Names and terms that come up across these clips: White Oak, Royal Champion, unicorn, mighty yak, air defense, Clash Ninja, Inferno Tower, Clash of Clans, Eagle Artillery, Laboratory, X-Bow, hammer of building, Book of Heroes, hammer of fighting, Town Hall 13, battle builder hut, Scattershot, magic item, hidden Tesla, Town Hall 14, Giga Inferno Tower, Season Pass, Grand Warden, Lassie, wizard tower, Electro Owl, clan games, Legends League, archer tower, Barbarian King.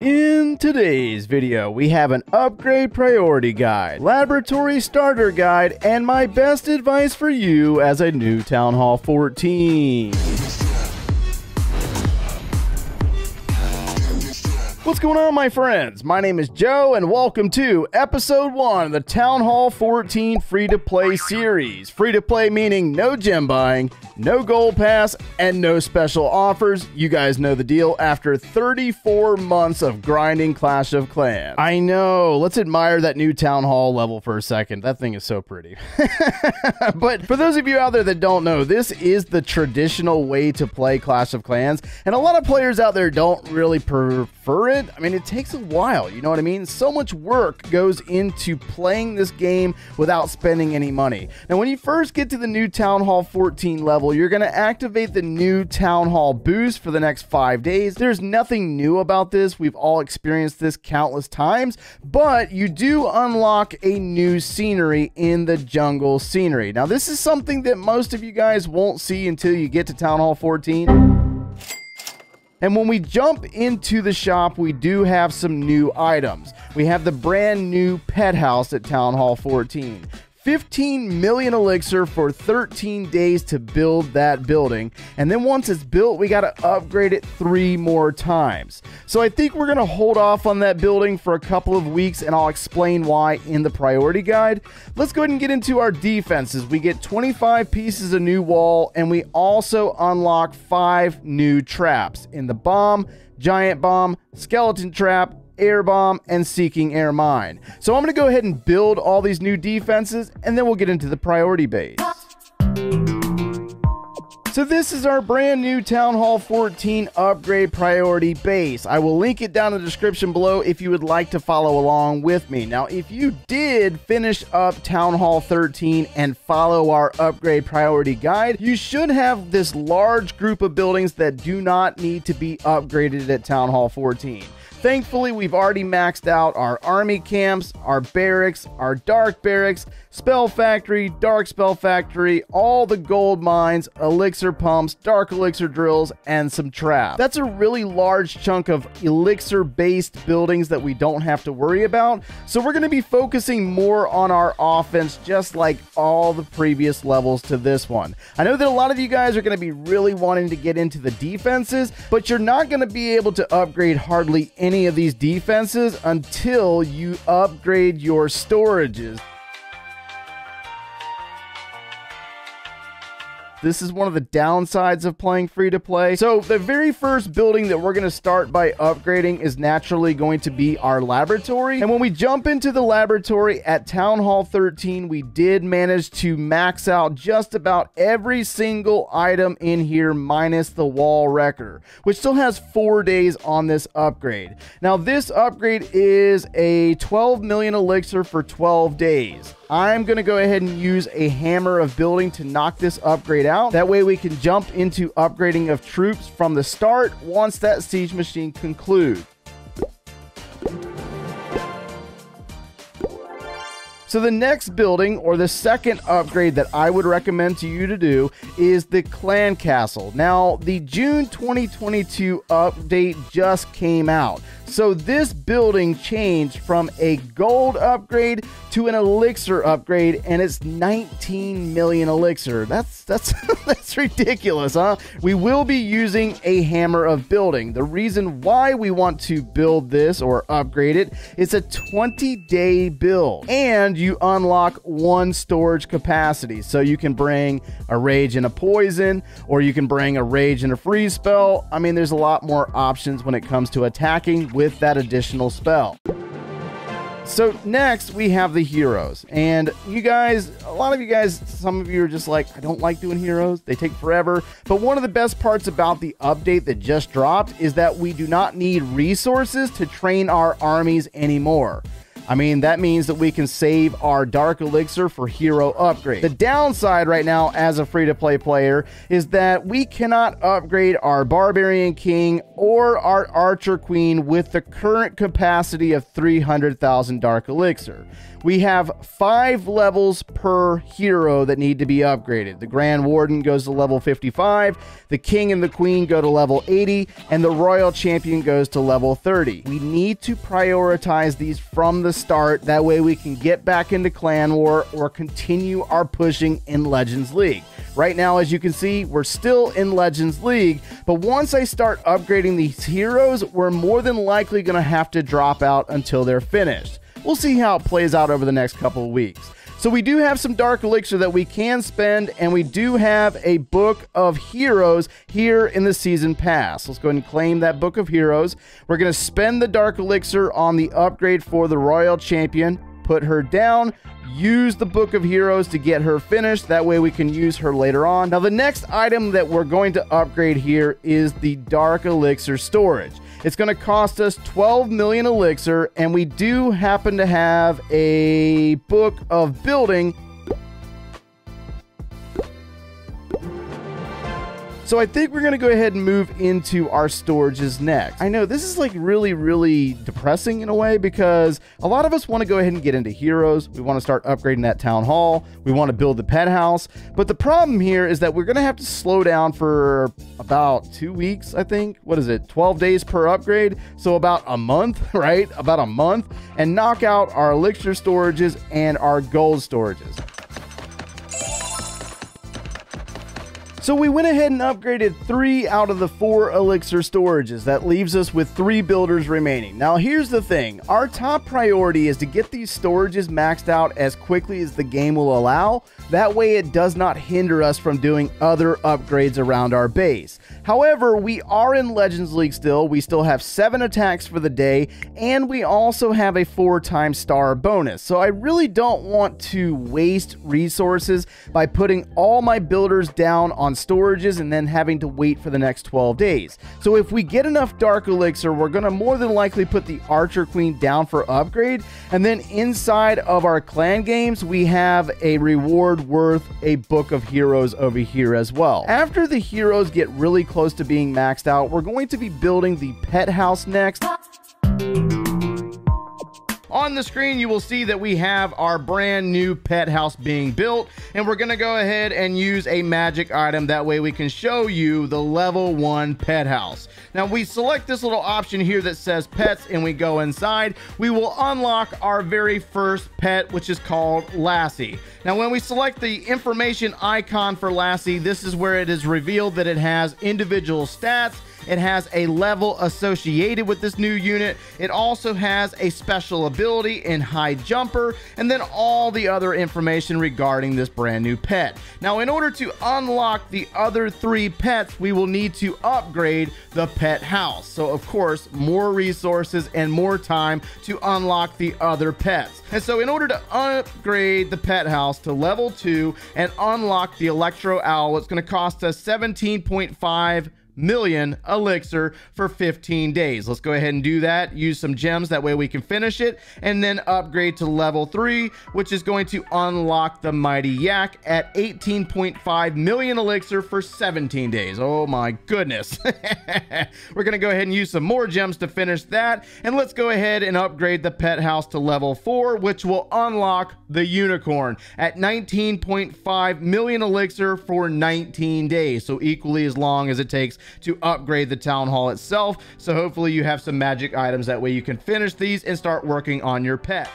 In today's video, we have an upgrade priority guide, laboratory starter guide, and my best advice for you as a new Town Hall 14. What's going on, my friends? My name is Joe, and welcome to Episode 1 of the Town Hall 14 free-to-play series. Free-to-play meaning no gem buying, no gold pass, and no special offers. You guys know the deal after 34 months of grinding Clash of Clans. I know, let's admire that new Town Hall level for a second. That thing is so pretty. But for those of you out there that don't know, this is the traditional way to play Clash of Clans, and a lot of players out there don't really prefer it. I mean, it takes a while, you know what I mean? So much work goes into playing this game without spending any money. Now, when you first get to the new Town Hall 14 level, you're going to activate the new Town Hall boost for the next 5 days. There's nothing new about this. We've all experienced this countless times, but you do unlock a new scenery in the jungle scenery. Now, this is something that most of you guys won't see until you get to Town Hall 14. And when we jump into the shop, we do have some new items. We have the brand new pet house at Town Hall 14. 15 million elixir for 13 days to build that building, and then once it's built, we got to upgrade it 3 more times. So I think we're going to hold off on that building for a couple of weeks, and I'll explain why in the priority guide. Let's go ahead and get into our defenses. We get 25 pieces of new wall, and we also unlock 5 new traps in the bomb, giant bomb, skeleton trap, air bomb, and seeking air mine. So I'm going to go ahead and build all these new defenses, and then we'll get into the priority base. So this is our brand new Town Hall 14 upgrade priority base. I will link it down in the description below if you would like to follow along with me. Now, if you did finish up Town Hall 13 and follow our upgrade priority guide, you should have this large group of buildings that do not need to be upgraded at Town Hall 14. Thankfully, we've already maxed out our army camps, our barracks, our dark barracks, spell factory, dark spell factory, all the gold mines, elixir pumps, dark elixir drills, and some traps. That's a really large chunk of elixir-based buildings that we don't have to worry about. So we're going to be focusing more on our offense, just like all the previous levels to this one. I know that a lot of you guys are going to be really wanting to get into the defenses, but you're not going to be able to upgrade hardly any of these defenses until you upgrade your storages. This is one of the downsides of playing free-to-play. So the very first building that we're going to start by upgrading is naturally going to be our laboratory. And when we jump into the laboratory at Town Hall 13, we did manage to max out just about every single item in here minus the wall wrecker, which still has 4 days on this upgrade. Now, this upgrade is a 12 million elixir for 12 days. I'm going to go ahead and use a hammer of building to knock this upgrade out. That way we can jump into upgrading of troops from the start once that siege machine concludes. So the next building, or the second upgrade that I would recommend to you to do, is the clan castle. Now, the June 2022 update just came out. So this building changed from a gold upgrade to an elixir upgrade, and it's 19 million elixir. That's that's ridiculous, huh? We will be using a hammer of building. The reason why we want to build this or upgrade it is a 20-day build, and you unlock 1 storage capacity. So you can bring a rage and a poison, or you can bring a rage and a freeze spell. I mean, there's a lot more options when it comes to attacking with that additional spell. So next we have the heroes, and you guys, a lot of you guys, some of you are just like, I don't like doing heroes, they take forever. But one of the best parts about the update that just dropped is that we do not need resources to train our armies anymore. I mean, that means that we can save our Dark Elixir for hero upgrade. The downside right now as a free-to-play player is that we cannot upgrade our Barbarian King or our Archer Queen with the current capacity of 300,000 Dark Elixir. We have 5 levels per hero that need to be upgraded. The Grand Warden goes to level 55, the King and the Queen go to level 80, and the Royal Champion goes to level 30. We need to prioritize these from the start, that way we can get back into clan war or continue our pushing in Legends League. Right now, as you can see, we're still in Legends League, but once I start upgrading these heroes, we're more than likely going to have to drop out until they're finished. We'll see how it plays out over the next couple of weeks. So we do have some Dark Elixir that we can spend, and we do have a Book of Heroes here in the Season Pass. Let's go ahead and claim that Book of Heroes. We're going to spend the Dark Elixir on the upgrade for the Royal Champion, put her down, use the Book of Heroes to get her finished. That way we can use her later on. Now the next item that we're going to upgrade here is the Dark Elixir storage. It's going to cost us 12 million elixir, and we do happen to have a Book of Building. So I think we're going to go ahead and move into our storages next. I know this is like really depressing in a way, because a lot of us want to go ahead and get into heroes. We want to start upgrading that town hall. We want to build the pet house. But the problem here is that we're going to have to slow down for about 2 weeks, I think. What is it? 12 days per upgrade. So about a month, right? About a month, and knock out our elixir storages and our gold storages. So we went ahead and upgraded 3 out of the 4 elixir storages. That leaves us with 3 builders remaining. Now here's the thing. Our top priority is to get these storages maxed out as quickly as the game will allow. That way it does not hinder us from doing other upgrades around our base. However, we are in Legends League still. We still have 7 attacks for the day, and we also have a 4-time star bonus. So I really don't want to waste resources by putting all my builders down on storages and then having to wait for the next 12 days. So if we get enough Dark Elixir, we're going to more than likely put the Archer Queen down for upgrade, and then inside of our clan games we have a reward worth a Book of Heroes over here as well. After the heroes get really close to being maxed out, we're going to be building the pet house next. On the screen, you will see that we have our brand new pet house being built, and we're going to go ahead and use a magic item. That way we can show you the level 1 pet house. Now we select this little option here that says pets, and we go inside. We will unlock our very first pet, which is called Lassie. Now when we select the information icon for Lassie, this is where it is revealed that it has individual stats. It has a level associated with this new unit. It also has a special ability in high jumper, and then all the other information regarding this brand new pet. Now, in order to unlock the other 3 pets, we will need to upgrade the pet house. So, of course, more resources and more time to unlock the other pets. And so, in order to upgrade the pet house to level 2 and unlock the Electro Owl, it's going to cost us 17.5 million elixir for 15 days. Let's go ahead and do that. Use some gems, that way we can finish it, and then upgrade to level 3, which is going to unlock the Mighty Yak at 18.5 million elixir for 17 days. Oh my goodness. We're gonna go ahead and use some more gems to finish that, and let's go ahead and upgrade the pet house to level 4, which will unlock the unicorn at 19.5 million elixir for 19 days, so equally as long as it takes to upgrade the town hall itself. So hopefully you have some magic items, that way you can finish these and start working on your pets.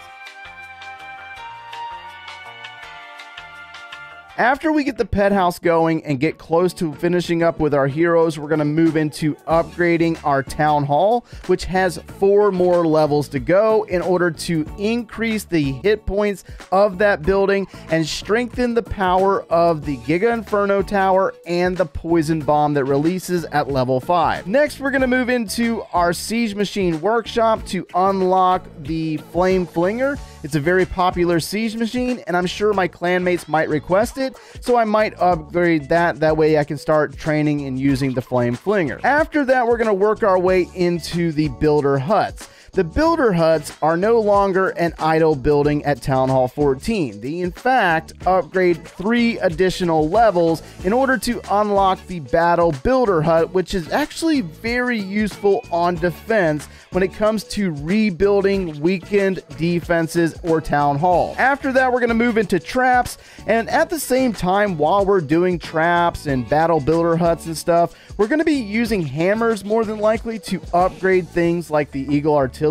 After we get the pet house going and get close to finishing up with our heroes, we're going to move into upgrading our town hall, which has 4 more levels to go in order to increase the hit points of that building and strengthen the power of the Giga Inferno Tower and the poison bomb that releases at level 5. Next, we're going to move into our siege machine workshop to unlock the Flame Flinger. It's a very popular siege machine, and I'm sure my clanmates might request it. So I might upgrade that way I can start training and using the Flame Flinger. After that, we're going to work our way into the builder huts. The builder huts are no longer an idle building at Town Hall 14. They, in fact, upgrade 3 additional levels in order to unlock the battle builder hut, which is actually very useful on defense when it comes to rebuilding weakened defenses or Town Hall. After that, we're going to move into traps, and at the same time, while we're doing traps and battle builder huts and stuff, we're going to be using hammers more than likely to upgrade things like the Eagle Artillery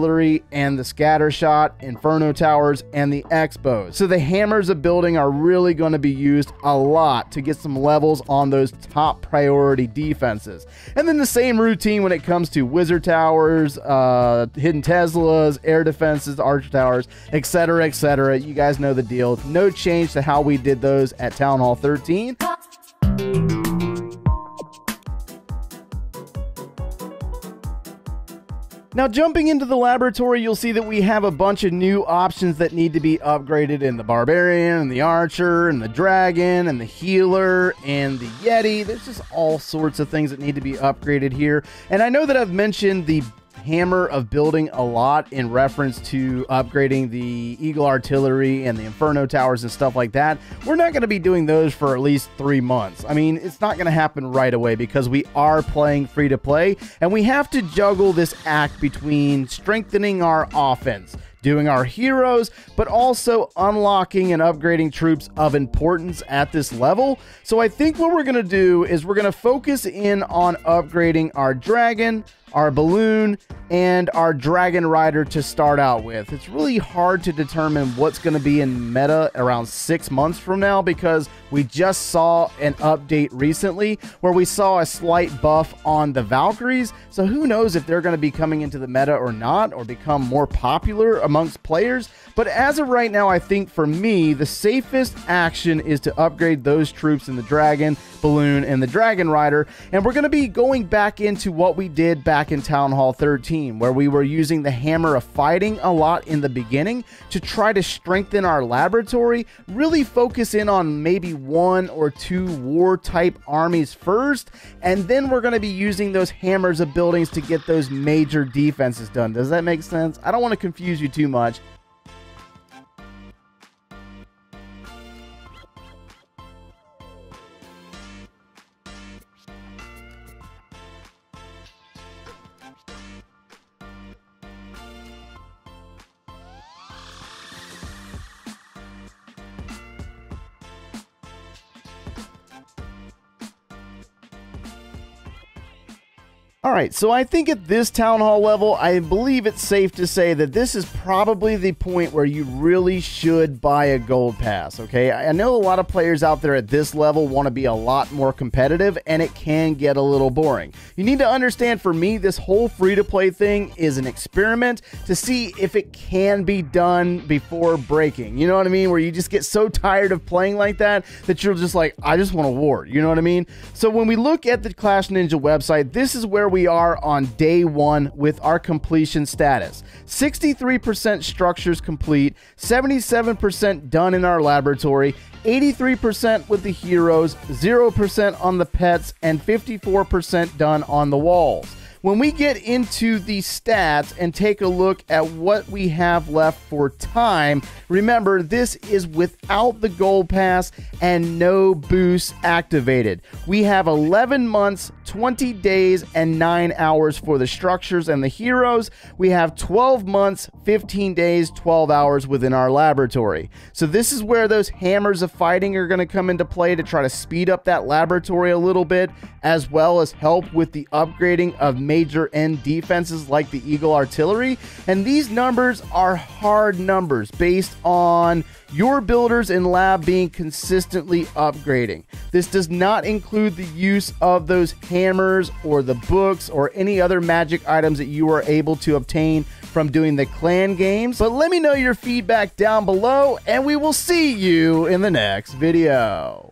and the Scattershot, Inferno Towers, and the X-Bow. So the hammers of building are really going to be used a lot to get some levels on those top priority defenses. And then the same routine when it comes to wizard towers, hidden Teslas, air defenses, archer towers, etc., etc. You guys know the deal. No change to how we did those at Town Hall 13. Now, jumping into the laboratory, you'll see that we have a bunch of new options that need to be upgraded in the Barbarian, and the Archer, and the Dragon, and the Healer, and the Yeti. There's just all sorts of things that need to be upgraded here. And I know that I've mentioned the hammer of building a lot in reference to upgrading the Eagle Artillery and the Inferno Towers and stuff like that. We're not going to be doing those for at least 3 months. I mean, it's not going to happen right away because we are playing free to play, and we have to juggle this act between strengthening our offense, doing our heroes, but also unlocking and upgrading troops of importance at this level. So I think what we're gonna do is we're gonna focus in on upgrading our dragon, our balloon, and our dragon rider to start out with. It's really hard to determine what's gonna be in meta around 6 months from now because we just saw an update recently where we saw a slight buff on the Valkyries. So who knows if they're gonna be coming into the meta or not, or become more popular amongst players. But as of right now, I think for me, the safest action is to upgrade those troops in the Dragon, Balloon, and the Dragon Rider. And we're going to be going back into what we did back in Town Hall 13, where we were using the Hammer of Fighting a lot in the beginning to try to strengthen our laboratory, really focus in on maybe 1 or 2 war-type armies first, and then we're going to be using those hammers of buildings to get those major defenses done. Does that make sense? I don't want to confuse you too much. Alright, so I think at this Town Hall level, I believe it's safe to say that this is probably the point where you really should buy a gold pass, okay? I know a lot of players out there at this level want to be a lot more competitive, and it can get a little boring. You need to understand, for me, this whole free-to-play thing is an experiment to see if it can be done before breaking, you know what I mean? Where you just get so tired of playing like that, that you're just like, I just want a war, you know what I mean? So when we look at the Clash Ninja website, this is where we are on day 1 with our completion status. 63% structures complete, 77% done in our laboratory, 83% with the heroes, 0% on the pets, and 54% done on the walls. When we get into the stats and take a look at what we have left for time, remember this is without the gold pass and no boosts activated. We have 11 months, 20 days, and 9 hours for the structures and the heroes. We have 12 months, 15 days, 12 hours within our laboratory. So this is where those hammers of fighting are going to come into play to try to speed up that laboratory a little bit, as well as help with the upgrading of major end defenses like the Eagle Artillery. And these numbers are hard numbers based on your builders and lab being consistently upgrading. This does not include the use of those hammers or the books or any other magic items that you are able to obtain from doing the clan games. But let me know your feedback down below, and we will see you in the next video.